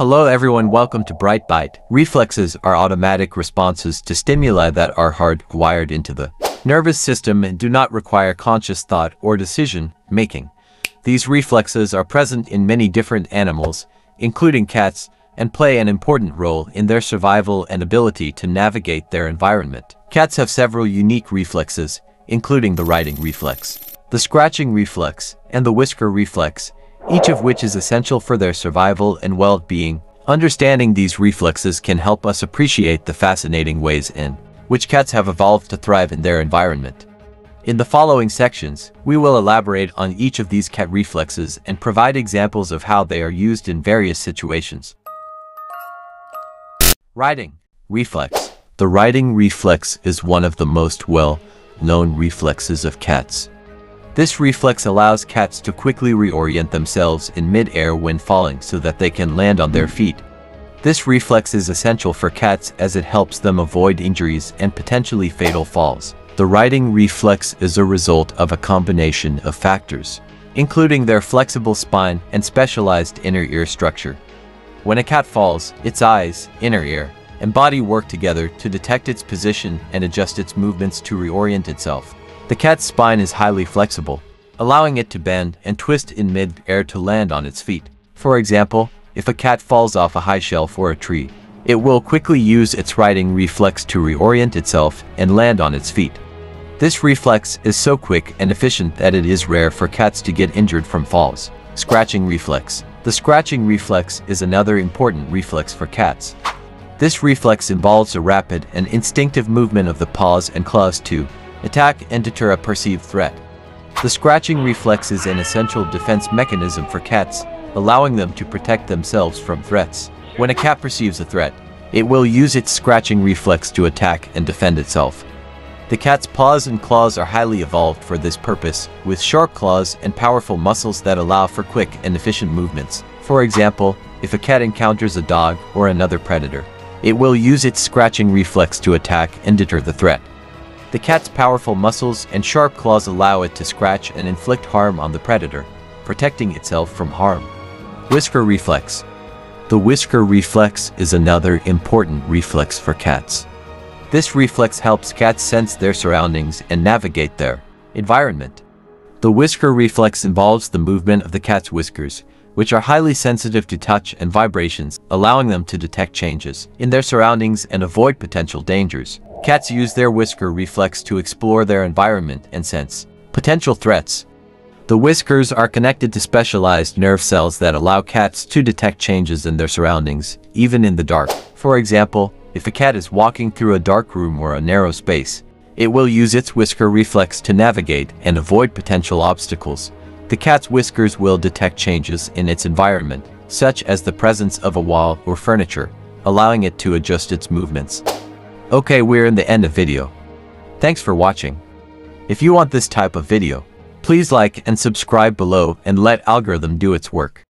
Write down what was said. Hello everyone, welcome to Bright Bite. Reflexes are automatic responses to stimuli that are hardwired into the nervous system and do not require conscious thought or decision-making. These reflexes are present in many different animals, including cats, and play an important role in their survival and ability to navigate their environment. Cats have several unique reflexes, including the biting reflex, the scratching reflex, and the whisker reflex, each of which is essential for their survival and well-being. Understanding these reflexes can help us appreciate the fascinating ways in which cats have evolved to thrive in their environment. In the following sections, we will elaborate on each of these cat reflexes and provide examples of how they are used in various situations. Biting reflex. The biting reflex is one of the most well-known reflexes of cats. This reflex allows cats to quickly reorient themselves in mid-air when falling so that they can land on their feet. This reflex is essential for cats as it helps them avoid injuries and potentially fatal falls. The biting reflex is a result of a combination of factors, including their flexible spine and specialized inner ear structure. When a cat falls, its eyes, inner ear, and body work together to detect its position and adjust its movements to reorient itself. The cat's spine is highly flexible, allowing it to bend and twist in mid-air to land on its feet. For example, if a cat falls off a high shelf or a tree, it will quickly use its biting reflex to reorient itself and land on its feet. This reflex is so quick and efficient that it is rare for cats to get injured from falls. Scratching reflex. The scratching reflex is another important reflex for cats. This reflex involves a rapid and instinctive movement of the paws and claws to attack and deter a perceived threat. The scratching reflex is an essential defense mechanism for cats, allowing them to protect themselves from threats. When a cat perceives a threat, it will use its scratching reflex to attack and defend itself. The cat's paws and claws are highly evolved for this purpose, with sharp claws and powerful muscles that allow for quick and efficient movements. For example, if a cat encounters a dog or another predator, it will use its scratching reflex to attack and deter the threat. The cat's powerful muscles and sharp claws allow it to scratch and inflict harm on the predator, protecting itself from harm. Whisker reflex. The whisker reflex is another important reflex for cats. This reflex helps cats sense their surroundings and navigate their environment. The whisker reflex involves the movement of the cat's whiskers, which are highly sensitive to touch and vibrations, allowing them to detect changes in their surroundings and avoid potential dangers. Cats use their whisker reflex to explore their environment and sense potential threats. The whiskers are connected to specialized nerve cells that allow cats to detect changes in their surroundings, even in the dark. For example, if a cat is walking through a dark room or a narrow space, it will use its whisker reflex to navigate and avoid potential obstacles. The cat's whiskers will detect changes in its environment, such as the presence of a wall or furniture, allowing it to adjust its movements. Okay, we're in the end of video. Thanks for watching. If you want this type of video, please like and subscribe below and let algorithm do its work.